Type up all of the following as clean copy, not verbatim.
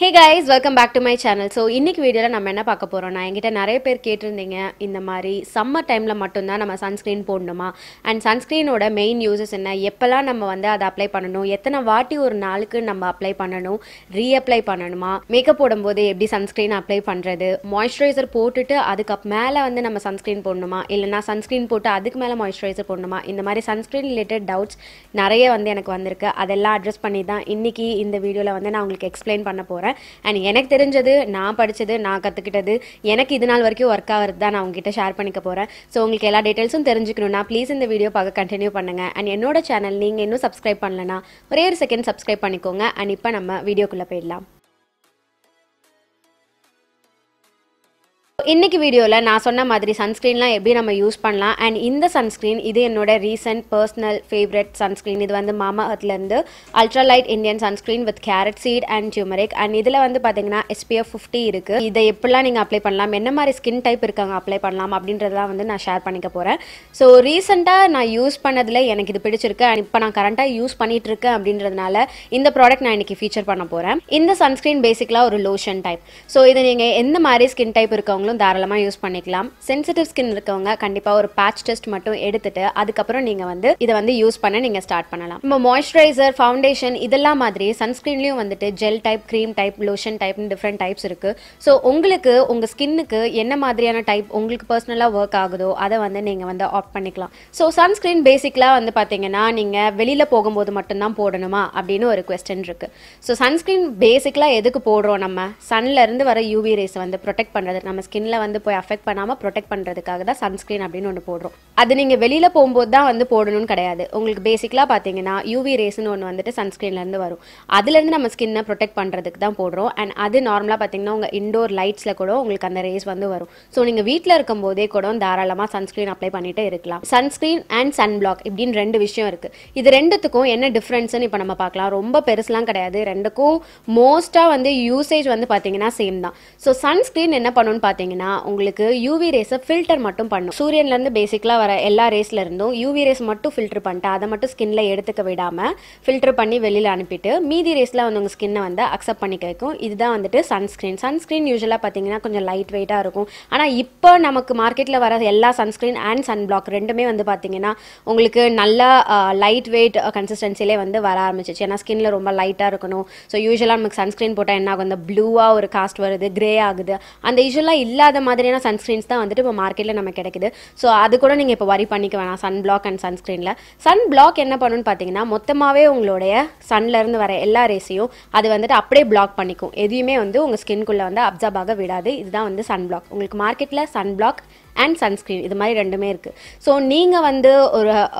Hey guys, welcome back to my channel. So in this video நம்ம என்ன பார்க்க போறோம்னா என்கிட்ட நிறைய பேர் கேட்டிருந்தீங்க இந்த மாதிரி summer timeல மட்டும் தான் நம்ம sunscreen போடணுமா and sunscreen ஓட main uses என்ன எப்பலாம் நம்ம வந்து அத அப்ளை பண்ணனும் எத்தனை வாட்டி ஒரு நாளுக்கு நம்ம அப்ளை பண்ணனும் ரீஅப்ளை பண்ணனுமா மேக்கப் போடும்போது எப்படி sunscreen அப்ளை பண்றது moisturizer போட்டுட்டு அதுக்கு மேல வந்து நம்ம sunscreen போடணுமா இல்லனா sunscreen போட்டு அதுக்கு மேல moisturizer போடணுமா இந்த மாதிரி sunscreen related doubts நிறைய வந்து எனக்கு வந்திருக்கு அதெல்லாம் அட்ரஸ் பண்ணி தான் இன்னைக்கு இந்த வீடியோல வந்து நான் உங்களுக்கு எக்ஸ்பிளைன் பண்ண போறேன் And எனக்கு தெரிஞ்சது நான் படிச்சது நான் கத்துக்கிட்டது எனக்கு இதனால் வரைக்கும் வர்க் ஆவறது தான் நான் உங்ககிட்ட ஷேர் பண்ணிக்க போறேன் சோ உங்களுக்கு எல்லா டீடைல்ஸும் தெரிஞ்சுக்கணும்னா ப்ளீஸ் இந்த வீடியோ பாக்க கண்டினியூ பண்ணுங்க and என்னோட சேனல் நீங்க இன்னும் subscribe பண்ணலனா ஒரே ஒரு செகண்ட் subscribe பண்ணிக்கோங்க and இப்போ நம்ம வீடியோக்குள்ள போய்டலாம் In this video, I will show you sunscreen and in this sunscreen is my recent personal favorite sunscreen. This is Mama Earth Ultralight Indian Sunscreen with Carrot Seed and Turmeric and this is SPF 50. This is the skin type you can apply to share it. So, recently I use it and now currently use it. This product I will feature. This sunscreen is basically a lotion type. So, this is the skin type. தாராளமா use பண்ணிக்கலாம் sensitive skin இருக்கவங்க கண்டிப்பா ஒரு patch test மட்டும் எடுத்துட்டு அதுக்கு அப்புறம் நீங்க வந்து இத வந்து யூஸ் பண்ண நீங்க ஸ்டார்ட் பண்ணலாம் நம்ம மாய்ஸ்சரைசர் ஃபவுண்டேஷன் இதெல்லாம் மாதிரி சன்ஸ்கிரீன்லயும் வந்துட்டு gel type cream type lotion type different types இருக்கு சோ உங்களுக்கு உங்க ஸ்கின்னுக்கு என்ன மாதிரியான டைப் உங்களுக்கு पर्सनலா வர்க் ஆகுதோ அத வந்து நீங்க வந்து ஆப்ட் பண்ணிக்கலாம் சோ சன்ஸ்கிரீன் பேசிக்கலா வந்து பாத்தீங்கன்னா நீங்க வெளியில போகும்போது மட்டும் தான் போடணுமா அப்படினு ஒரு क्वेश्चन இருக்கு சோ சன்ஸ்கிரீன் பேசிக்கலா எதுக்கு போடுறோம் நம்ம சன்ல இருந்து வர UV rays வந்து protect பண்றது நம்ம ஸ்கின் வந்து போய் அஃபெக்ட் பண்ணாம protect பண்றதுக்காக தான் sunscreen அப்படினு ஒன்னு போடுறோம். அது நீங்க வெளியில போயும்போது தான் வந்து போடணும் கிடையாது. உங்களுக்கு பேசிக்கலா பாத்தீங்கன்னா UV rays ன்னு ஒன்னு வந்துட்டு sunscreenல இருந்து வரும். அதுல இருந்து நம்ம skin-ஐ protect பண்றதுக்கு தான் போடுறோம். and அது நார்மலா பாத்தீங்கன்னா உங்க indoor lights-ல கூட உங்களுக்கு அந்த rays வந்து வரும். சோ நீங்க வீட்ல இருக்கும்போதே கூட தாராளமா sunscreen அப்ளை பண்ணிட்டே இருக்கலாம். sunscreen and sunblock இப்படின் ரெண்டு விஷயம் இருக்கு. இது ரெண்டுத்துக்கும் என்ன டிஃபரன்ஸ்னு இப்போ நம்ம பார்க்கலாம். ரொம்ப பெருசுலாம் கிடையாது. ரெண்டுக்கும் மோஸ்டா வந்து யூசேஜ் வந்து பாத்தீங்கன்னா சேம் தான். சோ sunscreen என்ன பண்ணுன்னு பாத்தீங்க உங்களுக்கு UV rays filter மட்டும் பண்ணும் சூரியன்ல இருந்து பேசிக்கலா வர எல்லா raysல இருந்தும் UV rays மட்டும் filter பண்ணிட்டு அத மட்டும் skinல எடுத்துக்க விடாம filter பண்ணி வெளியில அனுப்பிட்டு மீதி raysல வந்து உங்க skinன வந்து அக்செப்ட் பண்ணிக்க வைக்கும் இதுதான் வந்துட்டு sunscreen யூசுவலா பாத்தீங்கன்னா கொஞ்சம் லைட் வெயிட்டா இருக்கும் ஆனா இப்போ நமக்கு மார்க்கெட்ல வர எல்லா sunscreen and sunblock ரெண்டுமே வந்து பாத்தீங்கன்னா உங்களுக்கு நல்ல லைட் வெயிட் கன்சிஸ்டன்சிலே வந்து வர ஆரம்பிச்சிச்சு ஏனா skinல ரொம்ப லைட்டா இருக்கணும் சோ யூசுவலா நமக்கு sunscreen போட்டா என்ன ஆகும் அந்த ப்ளூவா ஒரு காஸ்ட் வருது கிரே ஆகுது அந்த யூசுவலா இல்ல அந்த மாதிரியான சன்ஸ்கிரீன்ஸ் தான் வந்துட்டு இப்ப மார்க்கெட்ல நமக்கு கிடைக்குது சோ அது கூட நீங்க இப்ப வரி பண்ணிக்க வேணாம் sunblock and sunscreenல sunblock என்ன பண்ணுன்னு பாத்தீங்கன்னா மொத்தமாவே உங்களுடைய சன்ல இருந்து வர எல்லா ரேஸையும் அது வந்துட்டு அப்படியே block பண்ணிக்கும் எதுவுமே வந்து உங்க ஸ்கின்க்குள்ள வந்து அப்சார்ப் ஆக விடாது இதுதான் வந்து sunblock உங்களுக்கு மார்க்கெட்ல sunblock and sunscreen இது மாதிரி ரெண்டுமே இருக்கு சோ நீங்க வந்து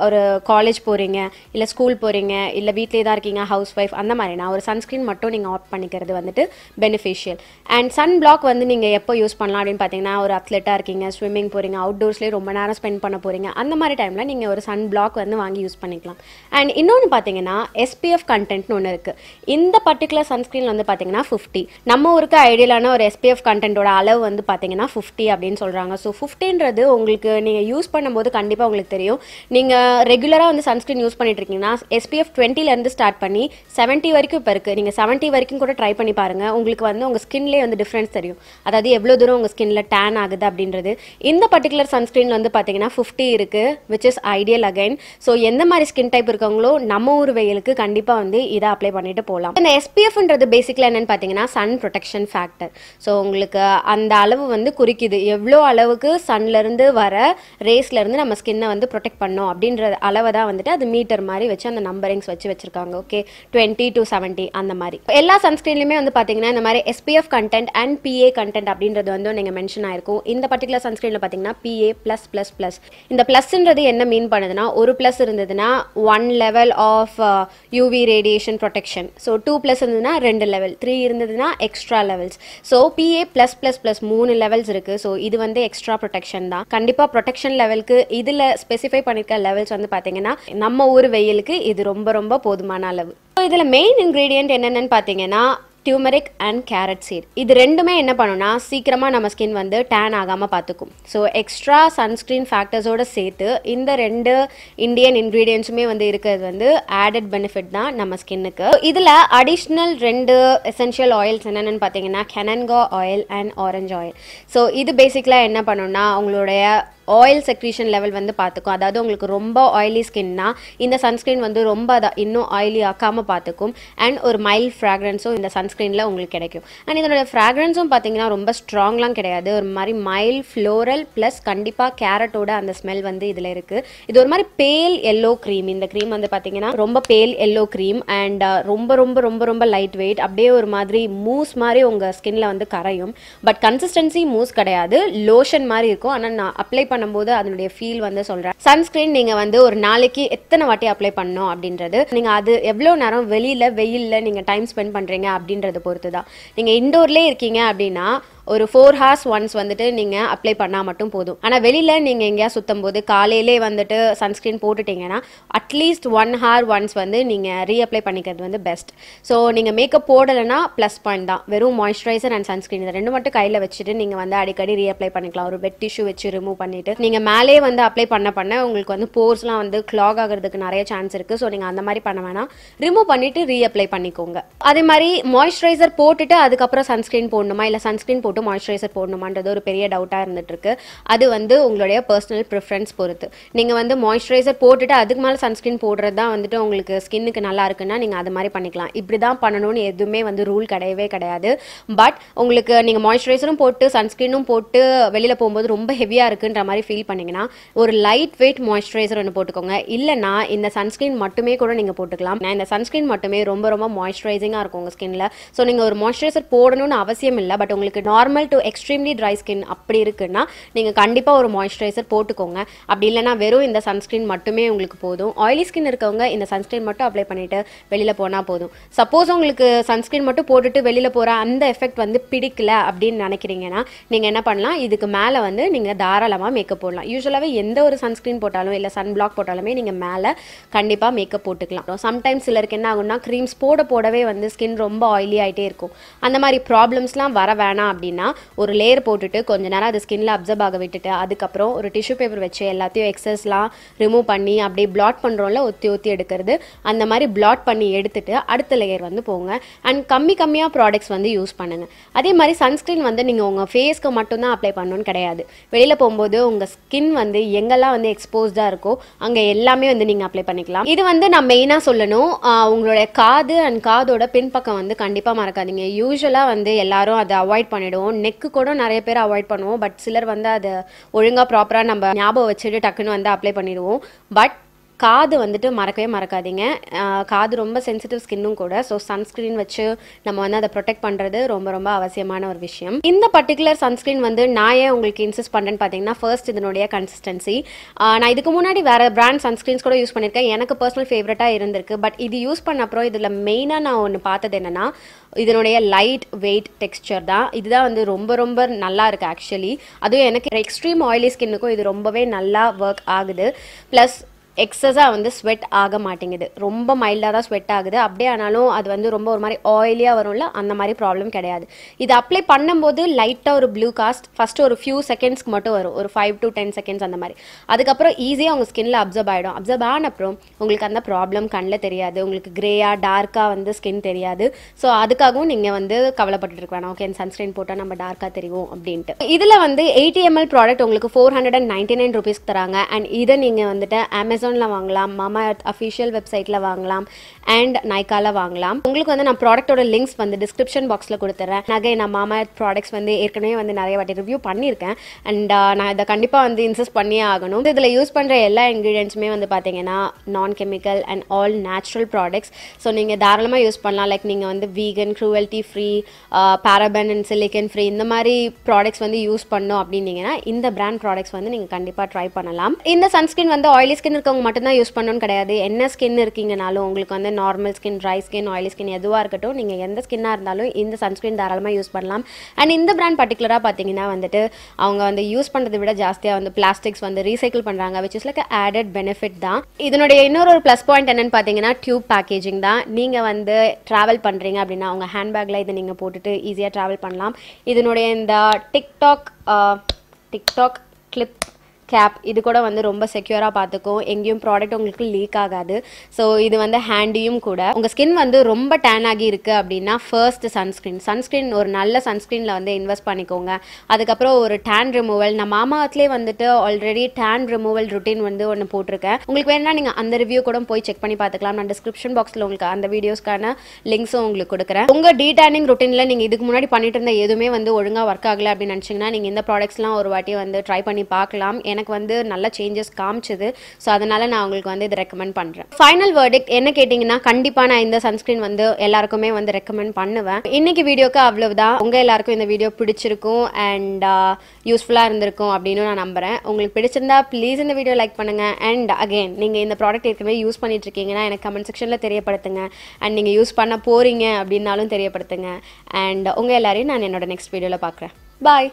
ஒரு காலேஜ் போறீங்க இல்ல ஸ்கூல் போறீங்க இல்ல வீட்லயே தான் இருக்கீங்க ஹவுஸ் வைஃப் அந்த மாதிரினா ஒரு sunscreen மட்டும் நீங்க ஆப்ட் பண்ணிக்கிறது வந்துட்டு beneficial and sunblock வந்து நீங்க எப்போ யூஸ் பண்ணலாம் அப்படினு பாத்தீங்கன்னா ஒரு அத்லெட்டா இருக்கீங்க ஸ்விமிங் போறீங்க அவுட்டோர்ஸ்லயே ரொம்ப நேரம் ஸ்பெண்ட் பண்ண போறீங்க அந்த மாதிரி டைம்ல நீங்க ஒரு sunblock வந்து வாங்கி யூஸ் பண்ணிக்கலாம் and இன்னொன்னு பாத்தீங்கன்னா SPF content ன்னு ஒன்னு இருக்கு இந்த பர்టిక్యులர் sunscreenல வந்து பாத்தீங்கன்னா 50 நம்ம ஊருக்கு ஐடியலான ஒரு SPF contentோட அளவு வந்து பாத்தீங்கன்னா 50 அப்படினு சொல்றாங்க சோ 50 ன்றது உங்களுக்கு நீங்க யூஸ் பண்ணும்போது கண்டிப்பா உங்களுக்கு தெரியும் நீங்க ரெகுலரா வந்து சன்ஸ்கிரீன் யூஸ் பண்ணிட்டு இருக்கீங்கன்னா SPF 20 ல இருந்து ஸ்டார்ட் பண்ணி 70 வரைக்கும் இருக்கு நீங்க 70 வரைக்கும் கூட ட்ரை பண்ணி பாருங்க உங்களுக்கு வந்து உங்க ஸ்கின்லயே வந்து டிஃபரன்ஸ் தெரியும் அதாவது எவ்வளவு தூரம் உங்க ஸ்கின்ல டான் ஆகுது அப்படின்றது இந்த பர்టిక్యులர் சன்ஸ்கிரீன்ல வந்து பாத்தீங்கன்னா 50 இருக்கு which is ideal again so எந்த மாதிரி ஸ்கின் டைப் இருக்கங்களோ நம்ம ஊர் வெயிலுக்கு கண்டிப்பா வந்து இத அப்ளை பண்ணிட்டு போலாம் இந்த SPF ன்றது பேசிக்கலா என்னன்னு பாத்தீங்கன்னா sun protection factor சோ உங்களுக்கு அந்த அளவு வந்து குறிக்குது எவ்வளவு அளவுக்கு சன்ல இருந்து வர ரேஸ்ல இருந்து நம்ம ஸ்கின்னை வந்து ப்ரொடெக்ட் பண்ணோம் அப்படிங்கற அளவை தான் வந்துட்டு அது மீட்டர் மாதிரி வெச்சு அந்த நம்பரிங்ஸ் வெச்சு வச்சிருக்காங்க ஓகே 20 to 70 அந்த மாதிரி எல்லா சன்ஸ்கிரீன்லயுமே வந்து பாத்தீங்கன்னா இந்த மாதிரி SPF content and PA content அப்படிங்கிறது வந்து நீங்க மென்ஷன் ஆயிருக்கும் இந்த பர்టిక్యులர் சன்ஸ்கிரீன்ல பாத்தீங்கன்னா PA+++ இந்த பிளஸ்ன்றது என்ன மீன் பண்ணுதுனா ஒரு பிளஸ் இருந்ததுனா 1 level of UV radiation protection so 2 plus இருந்ததுனா 2 லெவல் 3 இருந்ததுனா extra levels so PA+++ 3 levels இருக்கு சோ இது வந்து எக்ஸ்ட்ரா ப்ரொடெக்ஷன் தான் கண்டிப்பா protection லெவலுக்கு இதுல ஸ்பெசிஃபை பண்ணிருக்க லெவல்ஸ் வந்து பாத்தீங்கன்னா நம்ம ஊர் வெயிலுக்கு இது ரொம்ப ரொம்ப போதுமான அளவு சோ இதுல மெயின் இன்கிரிடியன்ட் என்னன்னு பாத்தீங்கன்னா turmeric and carrot seed. This ரெண்டுமே என்ன பண்ணுனா சீக்கிரமா நம்ம ஸ்கின் வந்து tan ஆகாம பாத்துக்கும். So extra sunscreen factors ஓட சேர்த்து இந்த ரெண்டு Indian ingredientsமே வந்து இருக்குது வந்து added benefit தான் நம்ம ஸ்கின்னுக்கு. இதுல additional ரெண்டு essential oils என்னன்னு பாத்தீங்கன்னா Cananga oil and orange oil. So இது basically என்ன பண்ணுனா உங்களுடைய oil secretion level வந்து பாத்துக்கும். அதாவது உங்களுக்கு ரொம்ப oily skinனா இந்த sunscreen வந்து ரொம்ப இன்னும் oily ஆகாம பாத்துக்கும் and ஒரு mild fragrance in the sunscreen la ungalku kedaikum. And idoda fragrance um pathina romba strong la kedaiyadhu or mari mild floral plus kandipa carrot oda and the smell vandu idhila irukku. Idu or mari pale yellow cream. Inda cream vandu pathina romba pale yellow cream and romba lightweight abbe or madri mousse mari unga skin la vandu karayum but consistency mousse kedaiyadhu lotion mari irukum. Ana na apply பண்ணும்போது அதனுடைய feel வந்து சொல்றேன். Sunscreen நீங்க வந்து ஒரு நாளைக்கு எத்தனை வாட்டி அப்ளை பண்ணனும் அப்படின்றது நீங்க அது எவ்வளவு நேரம் வெளியில வெயில்ல நீங்க டைம் ஸ்பென்ட் பண்றீங்க அப்படின்றத பொறுத்து தான். நீங்க இன்டோர்லயே இருக்கீங்க அப்படினா ஒரு 4 hours once வந்துட்டு நீங்க அப்ளை பண்ணா மட்டும் போதும். ஆனா வெளியில நீங்க எங்கயா சுத்தும்போது காலையிலே வந்துட்டு சன்ஸ்கிரீன் போட்டுட்டீங்கன்னா at least 1 hour once வந்து நீங்க ரீஅப்ளை பண்ணிக்கிறது வந்து பெஸ்ட். சோ நீங்க மேக்கப் போடலனா ப்ளஸ் பாயிண்ட் தான். வெறும் மாய்ஸ்சரைசர் அண்ட் சன்ஸ்கிரீன் இந்த ரெண்டு மட்டும் கையில வச்சிட்டு நீங்க வந்து அடிக்கடி ரீஅப்ளை பண்ணிக்கலாம். ஒரு வெட் டிஷ்யூ வச்சு ரிமூவ் பண்ணிட்டு நீங்க மேலே வந்து அப்ளை பண்ண உங்களுக்கு வந்து போர்ஸ்லாம் வந்து க்ளாக் ஆகிறதுக்கு நிறைய சான்ஸ் இருக்கு. சோ நீங்க அந்த மாதிரி பண்ண வேணாம். ரிமூவ் பண்ணிட்டு ரீஅப்ளை பண்ணிக்கோங்க. அதே மாதிரி மாய்ஸ்சரைசர் போட்டுட்டு அதுக்கு அப்புறம் சன்ஸ்கிரீன் போடணுமா இல்ல சன்ஸ்கிரீன் போட்டு moisturizer போடணுமான்றது ஒரு பெரிய டவுட்டா இருந்துட்டு இருக்கு. அது வந்து உங்களுடைய पर्सनल प्रेफरेंस பொறுத்து. நீங்க வந்து moisturizer போட்டுட்டு அதுக்கு மேல sunscreen போடுறது தான் வந்துட்டு உங்களுக்கு ஸ்கின்னுக்கு நல்லா இருக்குன்னா நீங்க அது மாதிரி பண்ணிக்கலாம். இப்படி தான் பண்ணனும்னு எதுமே வந்து ரூல் கிடையவே கிடையாது. பட் உங்களுக்கு நீங்க moisturizer-ம் போட்டு sunscreen-ம் போட்டு வெளியில போயும்போது ரொம்ப ஹெவியா இருக்குன்ற மாதிரி ஃபீல் பண்ணீங்கனா ஒரு லைட் weight moisturizer ஒன்னு போட்டுக்கோங்க. இல்லனா இந்த sunscreen மட்டுமே கூட நீங்க போட்டுக்கலாம். நான் இந்த sunscreen மட்டுமே ரொம்ப moisturizing-ஆ இருக்கும் உங்க ஸ்கின்ல. சோ நீங்க ஒரு moisturizer போடணும்னு அவசியம் இல்ல. பட் உங்களுக்கு normal to extremely dry skin அப்படி இருக்குன்னா நீங்க கண்டிப்பா ஒரு moisturizer போட்டுக்கோங்க. அப்படி இல்லனா வெறும் இந்த sunscreen மட்டுமே உங்களுக்கு போதும். oily skin இருக்கவங்க இந்த sunscreen மட்டும் அப்ளை பண்ணிட்டு வெளியில போனா போதும். சப்போஸ் உங்களுக்கு sunscreen மட்டும் போட்டுட்டு வெளியில போற அந்த எஃபெக்ட் வந்து பிடிக்கல அப்படினு நினைக்கிறீங்கனா நீங்க என்ன பண்ணலாம் இதுக்கு மேல வந்து நீங்க தாராளமா மேக்கப் போடலாம். யூசுவலாவே எந்த ஒரு sunscreen போட்டாலும் இல்ல sun block போட்டாலுமே நீங்க மேல கண்டிப்பா மேக்கப் போட்டுக்கலாம். sometimes சிலருக்கு என்ன ஆகும்னா creams போடவே வந்து skin ரொம்ப oily ஆயிட்டே இருக்கும். அந்த மாதிரி ப்ராப்ளம்ஸ்லாம் வர வேணாம் அப்படினா ஒரு லேயர் போட்டுட்டு கொஞ்ச நேரம் அது ஸ்கின்ல அப்சார்ப் ஆக விட்டுட்டு அதுக்கு அப்புறம் ஒரு டிஷ்யூ பேப்பர் வச்சு எல்லாத்தையும் எக்ஸஸ்லாம் ரிமூவ் பண்ணி அப்படியே ப்ளாட் பண்றோம்ல ஒத்தி எடுக்கிறது அந்த மாதிரி ப்ளாட் பண்ணி எடுத்துட்டு அடுத்த லேயர் வந்து போங்க. அண்ட் கம்மியா ப்ராடக்ட்ஸ் வந்து யூஸ் பண்ணுங்க. அதே மாதிரி சன்ஸ்கிரீன் வந்து நீங்க உங்க ஃபேஸ்க்கு மட்டும் தான் அப்ளை பண்ணணும்னு கிடையாது. வெளியில போயும்போது உங்க ஸ்கின் வந்து எங்கெல்லாம் வந்து எக்ஸ்போஸ்டா இருக்கோ அங்க எல்லாமே வந்து நீங்க அப்ளை பண்ணிக்கலாம். இது வந்து நான் மெயினா சொல்லணும் உங்களுடைய காது அண்ட் காதோட பின்பக்கம் வந்து கண்டிப்பா மறக்காதீங்க. யூசுவலா வந்து எல்லாரும் அதை அவாய்ட் பண்ணிடுவோம். நெக்கு கூட நிறைய பேர் அவாய்ட் பண்ணுவோம். பட் சிலர் வந்து அது ஒழுங்கா ப்ராப்பரா நம்ம ஞாபகம் வச்சுட்டு டக்குன்னு வந்து அப்ளை பண்ணிடுவோம். பட் காது வந்துட்டு மறக்கவே மறக்காதீங்க. காது ரொம்ப சென்சிட்டிவ் ஸ்கின்னும் கூட. ஸோ சன்ஸ்கிரீன் வச்சு நம்ம வந்து அதை ப்ரொடெக்ட் பண்ணுறது ரொம்ப அவசியமான ஒரு விஷயம். இந்த பர்டிகுலர் சன்ஸ்கிரீன் வந்து நான் ஏன் உங்களுக்கு இன்சிஸ்ட் பண்ணுறேன்னு பார்த்தீங்கன்னா ஃபர்ஸ்ட் இதனுடைய கன்சிஸ்டன்சி. நான் இதுக்கு முன்னாடி வேற பிராண்ட் சன்ஸ்கிரீன்ஸ் கூட யூஸ் பண்ணியிருக்கேன். எனக்கு பர்சனல் ஃபேவரட்டாக இருந்திருக்கு. பட் இது யூஸ் பண்ண அப்புறம் இதில் மெயினாக நான் ஒன்று பார்த்தது என்னன்னா இதனுடைய லைட் வெயிட் டெக்ஸ்சர் தான். இதுதான் வந்து ரொம்ப நல்லா இருக்கு ஆக்சுவலி. அதுவும் எனக்கு எக்ஸ்ட்ரீம் ஆயிலி ஸ்கின்னுக்கும் இது ரொம்பவே நல்லா ஒர்க் ஆகுது. ப்ளஸ் எக்ஸஸாக வந்து ஸ்வெட் ஆக மாட்டேங்குது. ரொம்ப மைல்டாக தான் ஸ்வெட் ஆகுது. அப்படியே ஆனாலும் அது வந்து ரொம்ப ஒரு மாதிரி ஆயிலியாக வரும்ல அந்த மாதிரி ப்ராப்ளம் கிடையாது. இது அப்ளை பண்ணும்போது லைட்டாக ஒரு ப்ளூ காஸ்ட் ஃபஸ்ட்டு ஒரு ஃபியூ செகண்ட்ஸ்க்கு மட்டும் வரும். ஒரு 5 to 10 seconds அந்த மாதிரி. அதுக்கப்புறம் ஈஸியாக உங்கள் ஸ்கின்ல அப்சர்வ் ஆகிடும். அப்சர்வ் ஆன அப்புறம் உங்களுக்கு அந்த ப்ராப்ளம் கண்ணில் தெரியாது. உங்களுக்கு கிரேயாக டார்க்காக வந்து ஸ்கின் தெரியாது. ஸோ அதுக்காகவும் நீங்கள் வந்து கவலைப்பட்டு இருக்க வேணாம். ஓகே சன்ஸ்கிரீன் போட்டால் நம்ம டார்க்காக தெரியும் அப்படின்ட்டு. இதில் வந்து 80ml ப்ராடக்ட் உங்களுக்கு 499 rupees தராங்க. அண்ட் இதை நீங்கள் வந்துட்டு அமேசான் வாங்கலாம், மாமா எர்த் அஃபிஷியல் வெப்சைட்ல வாங்கலாம் அண்ட் நைக்கால வாங்கலாம். உங்களுக்கு வந்து நான் ப்ராடக்டோட லிங்க்ஸ் வந்து டிஸ்கிரிப்ஷன் பாக்ஸ்ல கொடுத்துறேன். நான் மாமா எர்த் ப்ராடக்ட்ஸ் வந்து ஏற்கனவே வந்து நிறைய வாட்டி ரிவ்யூ பண்ணியிருக்கேன். அண்ட் நான் இதை கண்டிப்பா வந்து இன்சிஸ்ட் பண்ணியே ஆகணும். இதுல யூஸ் பண்ற எல்லா இன்கிரீடியன்ட்ஸுமே வந்து பாத்தீங்கன்னா non chemical and all natural products. So நீங்க தாராளமா யூஸ் பண்ணலாம். லைக் நீங்க வந்து vegan, cruelty free, paraben and silicone free இந்த மாதிரி ப்ராடக்ட்ஸ் வந்து யூஸ் பண்ணோம் அப்படின்னீங்கன்னா இந்த பிராண்ட் ப்ராடக்ட்ஸ் வந்து நீங்க கண்டிப்பா ட்ரை பண்ணலாம். இந்த சன்ஸ்கிரீன் வந்து ஆயிலி ஸ்கின் இருக்க உள்ளவங்க மட்டும் தான் யூஸ் பண்ணனும் கிடையாது என்ன ஸ்கின் இருக்கீங்கனாலும் உங்களுக்கு வந்து normal skin dry skin oily skin எதுவா இருக்கட்டும் நீங்க எந்த ஸ்கின்னா இருந்தாலும் இந்த சன்ஸ்கிரீன் தாராளமா யூஸ் பண்ணலாம் and இந்த பிராண்ட் particularly பாத்தீங்கன்னா வந்துட்டு அவங்க வந்து யூஸ் பண்றதை விட ஜாஸ்தியா வந்து plastics வந்து ரீசைக்கிள் பண்றாங்க which is like a added benefit தான் இதனோட இன்னொரு ஒரு ப்ளஸ் பாயிண்ட் என்னன்னு பாத்தீங்கன்னா டியூப் பேக்கேஜிங் தான் நீங்க வந்து travel பண்றீங்க அப்படினா உங்க ஹேண்ட் பேக்ல இத நீங்க போட்டுட்டு ஈஸியா travel பண்ணலாம் இதனோட இந்த TikTok clip Cap, this is very secure, any product will leak. So, this is handy. Your skin is very tan. First, sunscreen. Sunscreen is a sunscreen. Invest in tan removal. We Mama Earth already tan removal routine. You can check that review in the description box. You can check links in the description box. Your de-tanning routine, you can try these products. எனக்கு வந்து நல்ல changes காமிச்சது so அதனால நான் உங்களுக்கு வந்து இது recommend பண்றேன் ஃபைனல் verdict என்ன கேட்டிங்கனா கண்டிப்பா நான் இந்த சன்ஸ்கிரீன் வந்து எல்லாருக்குமே வந்து ரெக்கமெண்ட் பண்ணுவேன் இன்னைக்கு வீடியோக்கு அவ்வளவுதான் உங்க எல்லாருக்கும் இந்த வீடியோ பிடிச்சிருக்கும் and யூஸ்ஃபுல்லா இருந்திருக்கும் அப்படினு நான் நம்பறேன் உங்களுக்கு பிடிச்சிருந்தா ப்ளீஸ் இந்த வீடியோ லைக் பண்ணுங்க and again நீங்க இந்த ப்ராடக்ட் ஏற்கனவே யூஸ் பண்ணிட்டு இருக்கீங்கனா எனக்கு கமெண்ட் செக்ஷன்ல தெரியப்படுத்துங்க and நீங்க யூஸ் பண்ண போறீங்க அப்படினாலும் தெரியப்படுத்துங்க and உங்க எல்லாரையும் நான் என்னோட நெக்ஸ்ட் வீடியோல பார்க்கறேன் பை